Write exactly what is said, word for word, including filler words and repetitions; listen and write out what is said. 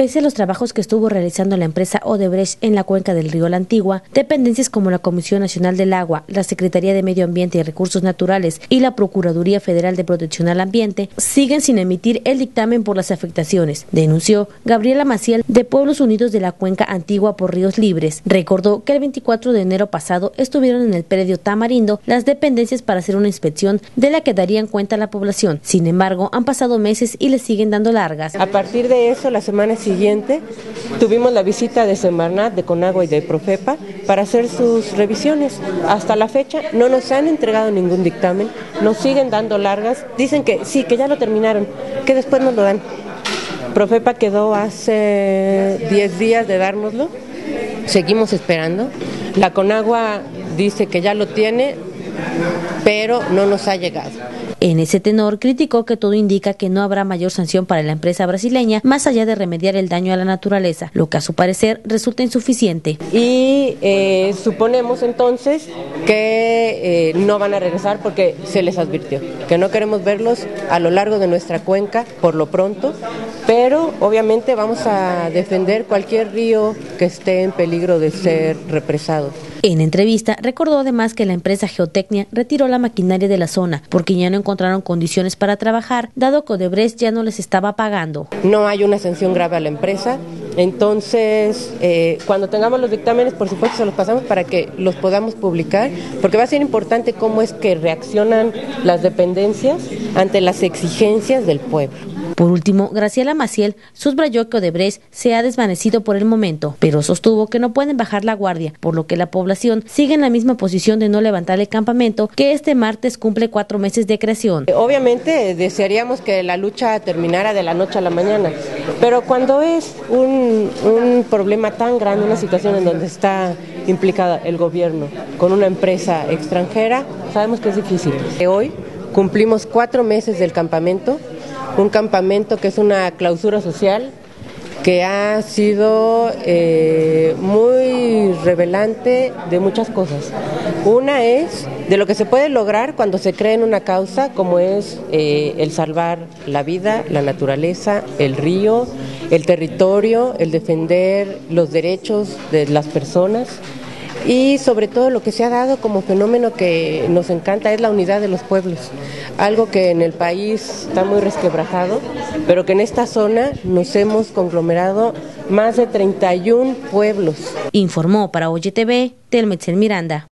Pese a los trabajos que estuvo realizando la empresa Odebrecht en la cuenca del río La Antigua, dependencias como la Comisión Nacional del Agua, la Secretaría de Medio Ambiente y Recursos Naturales y la Procuraduría Federal de Protección al Ambiente siguen sin emitir el dictamen por las afectaciones, denunció Gabriela Maciel de Pueblos Unidos de la Cuenca Antigua por Ríos Libres. Recordó que el veinticuatro de enero pasado estuvieron en el predio Tamarindo las dependencias para hacer una inspección de la que darían cuenta la población. Sin embargo, han pasado meses y les siguen dando largas. A partir de eso, la semana siguiente tuvimos la visita de Semarnat, de Conagua y de Profepa para hacer sus revisiones. Hasta la fecha no nos han entregado ningún dictamen, nos siguen dando largas. Dicen que sí, que ya lo terminaron, que después nos lo dan. Profepa quedó hace diez días de dárnoslo, seguimos esperando. La Conagua dice que ya lo tiene, pero no nos ha llegado. En ese tenor, criticó que todo indica que no habrá mayor sanción para la empresa brasileña, más allá de remediar el daño a la naturaleza, lo que a su parecer resulta insuficiente. Y eh, suponemos entonces que eh, no van a regresar porque se les advirtió, que no queremos verlos a lo largo de nuestra cuenca por lo pronto, pero obviamente vamos a defender cualquier río que esté en peligro de ser represado. En entrevista, recordó además que la empresa Geotecnia retiró la maquinaria de la zona porque ya no encontraron condiciones para trabajar, dado que Odebrecht ya no les estaba pagando. No hay una sanción grave a la empresa, entonces eh, cuando tengamos los dictámenes, por supuesto se los pasamos para que los podamos publicar, porque va a ser importante cómo es que reaccionan las dependencias ante las exigencias del pueblo. Por último, Graciela Maciel subrayó que Odebrecht se ha desvanecido por el momento, pero sostuvo que no pueden bajar la guardia, por lo que la población sigue en la misma posición de no levantar el campamento, que este martes cumple cuatro meses de creación. Obviamente desearíamos que la lucha terminara de la noche a la mañana, pero cuando es un, un problema tan grande, una situación en donde está implicada el gobierno con una empresa extranjera, sabemos que es difícil. Hoy cumplimos cuatro meses del campamento. Un campamento que es una clausura social, que ha sido eh, muy revelante de muchas cosas. Una es de lo que se puede lograr cuando se cree en una causa, como es eh, el salvar la vida, la naturaleza, el río, el territorio, el defender los derechos de las personas. Y sobre todo lo que se ha dado como fenómeno que nos encanta es la unidad de los pueblos, algo que en el país está muy resquebrajado, pero que en esta zona nos hemos conglomerado más de treinta y un pueblos. Informó para Oye T V, Telmetsel Miranda.